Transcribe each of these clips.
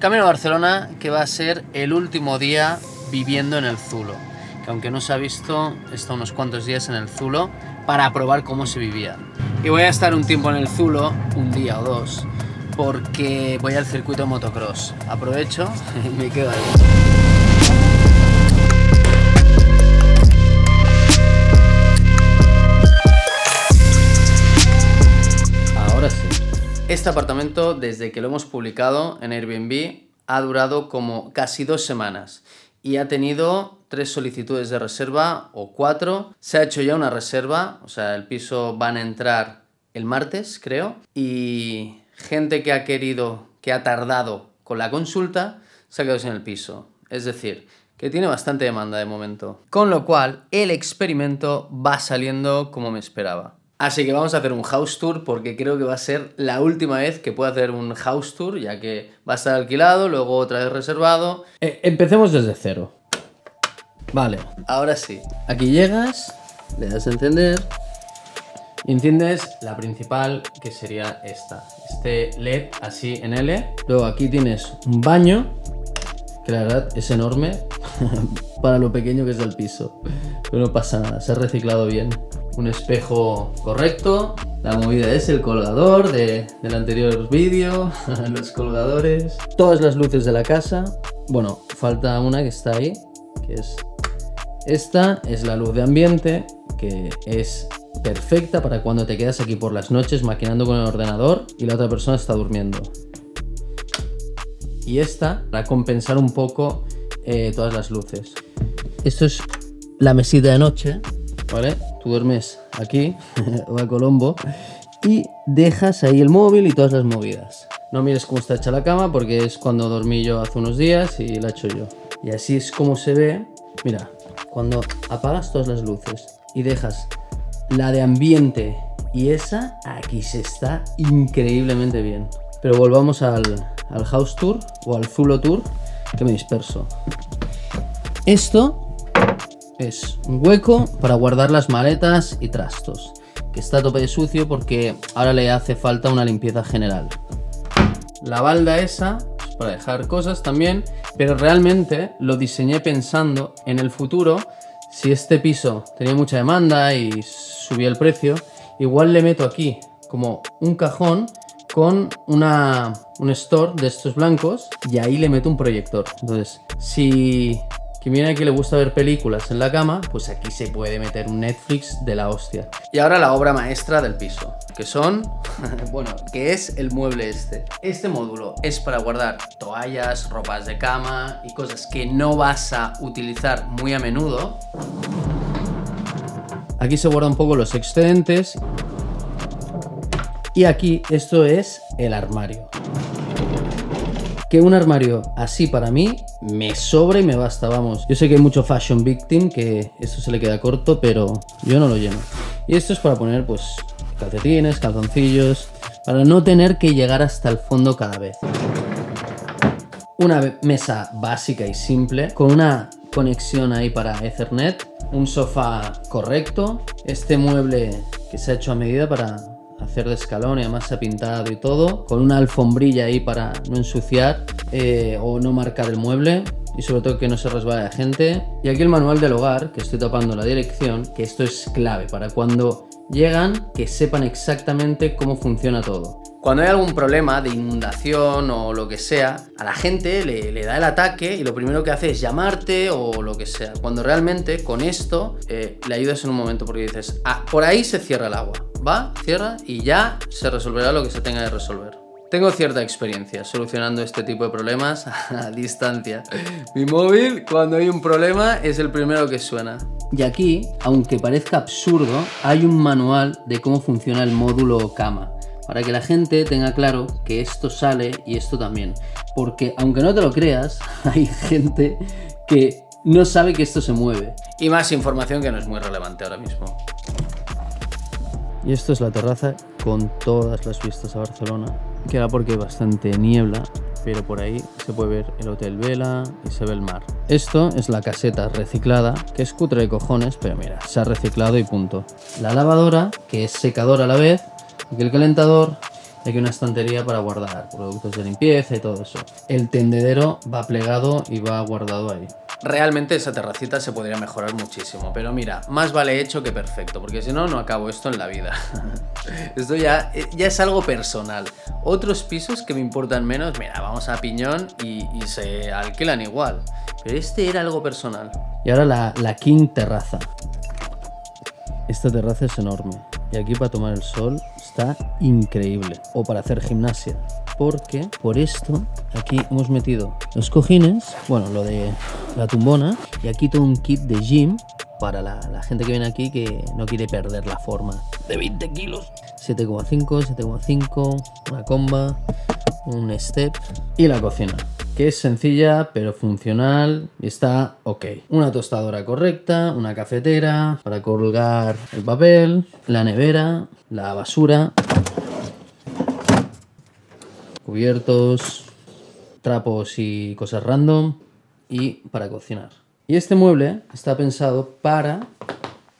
Camino a Barcelona, que va a ser el último día viviendo en el Zulo, que aunque no se ha visto, he estado unos cuantos días en el Zulo para probar cómo se vivía. Y voy a estar un tiempo en el Zulo, un día o dos, porque voy al circuito motocross. Aprovecho y me quedo ahí. Este apartamento, desde que lo hemos publicado en Airbnb, ha durado como casi 2 semanas y ha tenido 3 solicitudes de reserva o 4. Se ha hecho ya una reserva, o sea, el piso van a entrar el martes, creo, y gente que ha querido, que ha tardado con la consulta, se ha quedado sin el piso. Es decir, que tiene bastante demanda de momento. Con lo cual, el experimento va saliendo como me esperaba. Así que vamos a hacer un house tour porque creo que va a ser la última vez que puedo hacer un house tour, ya que va a estar alquilado, luego otra vez reservado. Empecemos desde cero. Vale, ahora sí. Aquí llegas, le das a encender y enciendes la principal, que sería esta. Este LED así en L. Luego aquí tienes un baño, que la verdad es enorme para lo pequeño que es el piso. Pero no pasa nada, se ha reciclado bien. Un espejo correcto, la movida es el colgador del anterior vídeo, los colgadores, todas las luces de la casa. Bueno, falta una que está ahí, que es esta, es la luz de ambiente, que es perfecta para cuando te quedas aquí por las noches maquinando con el ordenador y la otra persona está durmiendo. Y esta, para compensar un poco todas las luces. Esto es la mesita de noche, ¿vale? Tú duermes aquí, va Colombo, y dejas ahí el móvil y todas las movidas. No mires cómo está hecha la cama porque es cuando dormí yo hace unos días y la he hecho yo. Y así es como se ve. Mira, cuando apagas todas las luces y dejas la de ambiente y esa, aquí se está increíblemente bien. Pero volvamos al house tour o al Zulo tour, que me disperso. Esto es un hueco para guardar las maletas y trastos, que está a tope de sucio porque ahora le hace falta una limpieza general. La balda esa es para dejar cosas también, pero realmente lo diseñé pensando en el futuro. Si este piso tenía mucha demanda y subía el precio, igual le meto aquí como un cajón con un store de estos blancos y ahí le meto un proyector. Entonces, si quien viene aquí le gusta ver películas en la cama, pues aquí se puede meter un Netflix de la hostia. Y ahora la obra maestra del piso, que son, bueno, que es el mueble este. Este módulo es para guardar toallas, ropas de cama y cosas que no vas a utilizar muy a menudo. Aquí se guardan un poco los excedentes. Y aquí esto es el armario. Que un armario así para mí me sobra y me basta, vamos. Yo sé que hay mucho fashion victim que esto se le queda corto, pero yo no lo lleno. Y esto es para poner pues calcetines, calzoncillos, para no tener que llegar hasta el fondo cada vez. Una mesa básica y simple, con una conexión ahí para Ethernet, un sofá correcto, este mueble que se ha hecho a medida para hacer de escalón y además se ha pintado y todo, con una alfombrilla ahí para no ensuciar o no marcar el mueble y sobre todo que no se resbale la gente. Y aquí el manual del hogar, que estoy tapando la dirección, que esto es clave para cuando llegan que sepan exactamente cómo funciona todo. Cuando hay algún problema de inundación o lo que sea, a la gente le da el ataque y lo primero que hace es llamarte o lo que sea, cuando realmente con esto le ayudas en un momento porque dices, ah, por ahí se cierra el agua, va, cierra y ya se resolverá lo que se tenga de resolver. Tengo cierta experiencia solucionando este tipo de problemas a distancia. Mi móvil, cuando hay un problema, es el primero que suena. Y aquí, aunque parezca absurdo, hay un manual de cómo funciona el módulo cama, para que la gente tenga claro que esto sale y esto también. Porque, aunque no te lo creas, hay gente que no sabe que esto se mueve. Y más información que no es muy relevante ahora mismo. Y esto es la terraza con todas las vistas a Barcelona, que ahora porque hay bastante niebla, pero por ahí se puede ver el Hotel Vela y se ve el mar. Esto es la caseta reciclada, que es cutre de cojones, pero mira, se ha reciclado y punto. La lavadora, que es secadora a la vez, aquí el calentador Aquí una estantería para guardar productos de limpieza y todo eso. El tendedero va plegado y va guardado ahí. Realmente esa terracita se podría mejorar muchísimo, pero mira, más vale hecho que perfecto, porque si no, no acabo esto en la vida. Esto ya es algo personal. Otros pisos que me importan menos, mira, vamos a Piñón y se alquilan igual. Pero este era algo personal. Y ahora la King Terraza. Esta terraza es enorme. Y aquí para tomar el sol está increíble. O para hacer gimnasia. Porque por esto aquí hemos metido los cojines, bueno, lo de la tumbona, y aquí todo un kit de gym para la gente que viene aquí que no quiere perder la forma. De 20 kilos. 7,5, 7,5, una comba, un step y la cocina. Que es sencilla pero funcional y está ok. Una tostadora correcta, una cafetera para colgar el papel, la nevera, la basura, cubiertos, trapos y cosas random y para cocinar. Y este mueble está pensado para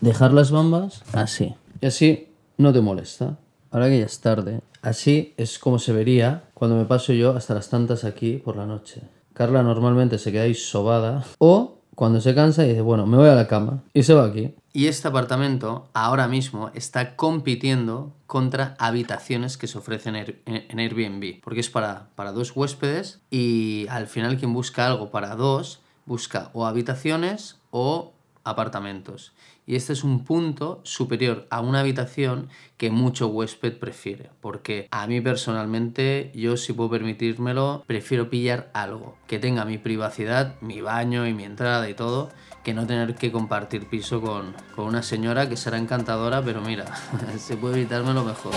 dejar las bambas así. Y así no te molesta. Ahora que ya es tarde, así es como se vería cuando me paso yo hasta las tantas aquí por la noche. Carla normalmente se queda ahí sobada o cuando se cansa y dice, bueno, me voy a la cama y se va aquí. Y este apartamento ahora mismo está compitiendo contra habitaciones que se ofrecen en Airbnb, porque es para dos huéspedes y al final quien busca algo para dos busca o habitaciones o apartamentos. Y este es un punto superior a una habitación que mucho huésped prefiere, porque a mí personalmente, yo si puedo permitírmelo, prefiero pillar algo que tenga mi privacidad, mi baño y mi entrada y todo, que no tener que compartir piso con una señora que será encantadora, pero mira, se puede evitármelo mejor.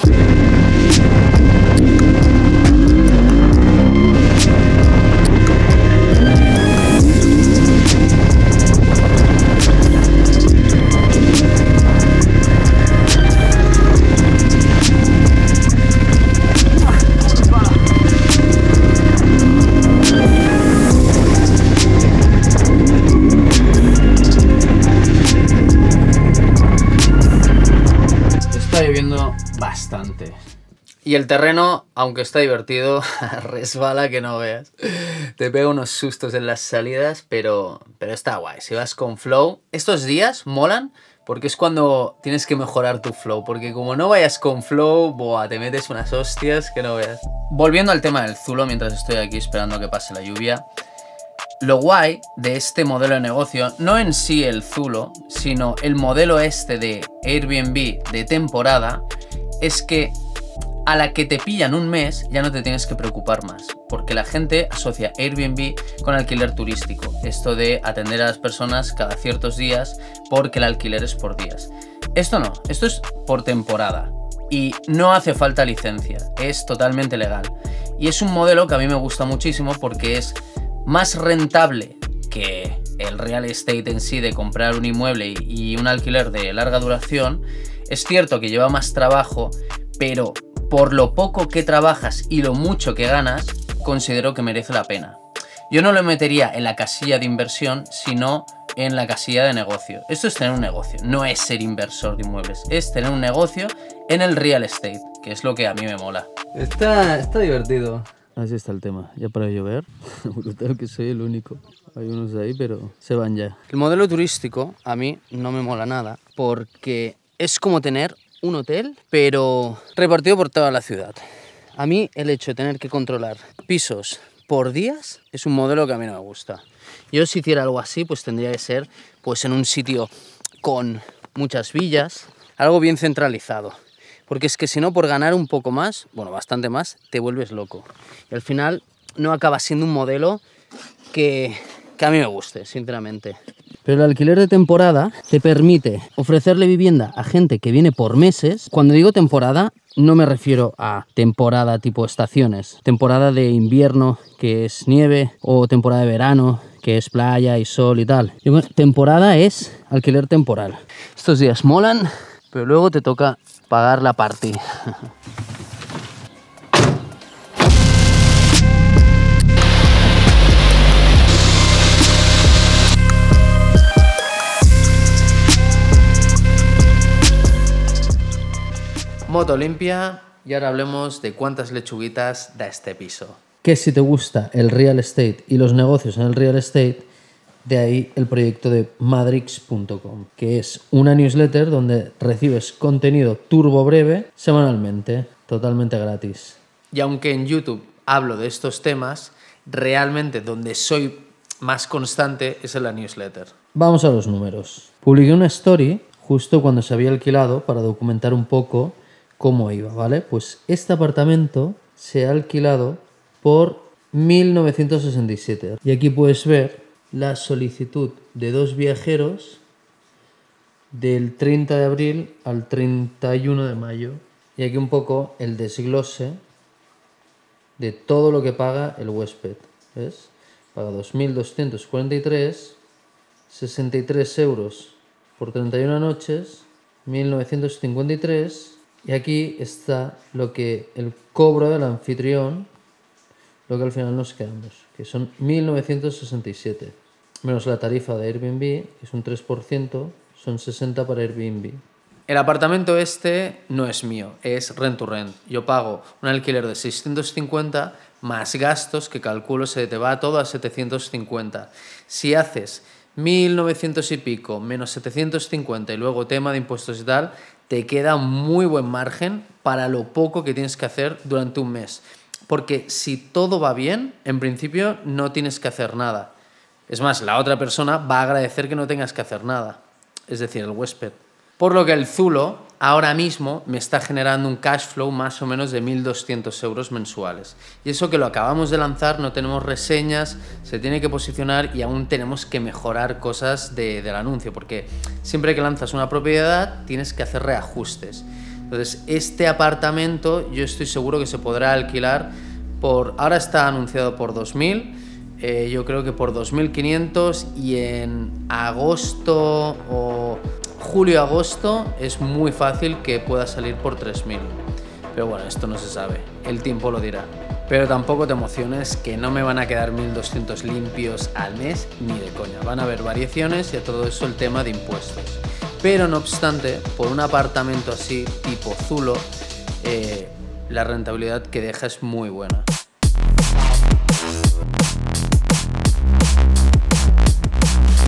Bastante. Y el terreno, aunque está divertido, resbala que no veas. Te pega unos sustos en las salidas, pero está guay. Si vas con flow, estos días molan porque es cuando tienes que mejorar tu flow. Porque como no vayas con flow, boah, te metes unas hostias que no veas. Volviendo al tema del Zulo, mientras estoy aquí esperando a que pase la lluvia. Lo guay de este modelo de negocio, no en sí el Zulo, sino el modelo este de Airbnb de temporada, es que a la que te pillan un mes ya no te tienes que preocupar más, porque la gente asocia Airbnb con alquiler turístico, esto de atender a las personas cada ciertos días porque el alquiler es por días. Esto no, esto es por temporada y no hace falta licencia, es totalmente legal. Y es un modelo que a mí me gusta muchísimo porque es más rentable que el real estate en sí de comprar un inmueble y un alquiler de larga duración. Es cierto que lleva más trabajo, pero por lo poco que trabajas y lo mucho que ganas, considero que merece la pena. Yo no lo metería en la casilla de inversión, sino en la casilla de negocio. Esto es tener un negocio, no es ser inversor de inmuebles, es tener un negocio en el real estate, que es lo que a mí me mola. Está divertido. Así está el tema, ya para llover, brutal que soy el único. Hay unos de ahí, pero se van ya. El modelo turístico a mí no me mola nada, porque es como tener un hotel, pero repartido por toda la ciudad. A mí el hecho de tener que controlar pisos por días es un modelo que a mí no me gusta. Yo si hiciera algo así, pues tendría que ser pues, en un sitio con muchas villas, algo bien centralizado. Porque es que si no, por ganar un poco más, bueno, bastante más, te vuelves loco. Y al final no acaba siendo un modelo que a mí me guste, sinceramente. Pero el alquiler de temporada te permite ofrecerle vivienda a gente que viene por meses. Cuando digo temporada, no me refiero a temporada tipo estaciones. Temporada de invierno, que es nieve, o temporada de verano, que es playa y sol y tal. Temporada es alquiler temporal. Estos días molan, pero luego te toca pagar la partida. Moto limpia Y ahora hablemos de cuántas lechuguitas da este piso. Que si te gusta el real estate y los negocios en el real estate, de ahí el proyecto de Madrix.com, que es una newsletter donde recibes contenido turbo breve semanalmente, totalmente gratis. Y aunque en YouTube hablo de estos temas, realmente donde soy más constante es en la newsletter. Vamos a los números. Publiqué una story justo cuando se había alquilado para documentar un poco cómo iba, ¿vale? Pues este apartamento se ha alquilado por 1967. Y aquí puedes ver la solicitud de dos viajeros del 30 de abril al 31 de mayo. Y aquí un poco el desglose de todo lo que paga el huésped. ¿Ves? Paga 2.243, 63 € por 31 noches, 1.953. Y aquí está lo que el cobro del anfitrión, lo que al final nos quedamos, que son 1.967, menos la tarifa de Airbnb, que es un 3%, son 60 para Airbnb. El apartamento este no es mío, es rent to rent. Yo pago un alquiler de 650 más gastos que calculo se te va todo a 750. Si haces 1.900 y pico menos 750 y luego tema de impuestos y tal, te queda un muy buen margen para lo poco que tienes que hacer durante un mes. Porque si todo va bien, en principio no tienes que hacer nada. Es más, la otra persona va a agradecer que no tengas que hacer nada. Es decir, el huésped. Por lo que el Zulo ahora mismo me está generando un cash flow más o menos de 1.200 € mensuales. Y eso que lo acabamos de lanzar, no tenemos reseñas, se tiene que posicionar y aún tenemos que mejorar cosas del anuncio. Porque siempre que lanzas una propiedad tienes que hacer reajustes. Entonces, este apartamento yo estoy seguro que se podrá alquilar por... Ahora está anunciado por 2.000, yo creo que por 2.500 y en agosto o julio-agosto es muy fácil que pueda salir por 3.000. Pero bueno, esto no se sabe, el tiempo lo dirá. Pero tampoco te emociones, que no me van a quedar 1.200 limpios al mes ni de coña. Van a haber variaciones y a todo eso el tema de impuestos. Pero no obstante, por un apartamento así, tipo Zulo, la rentabilidad que deja es muy buena.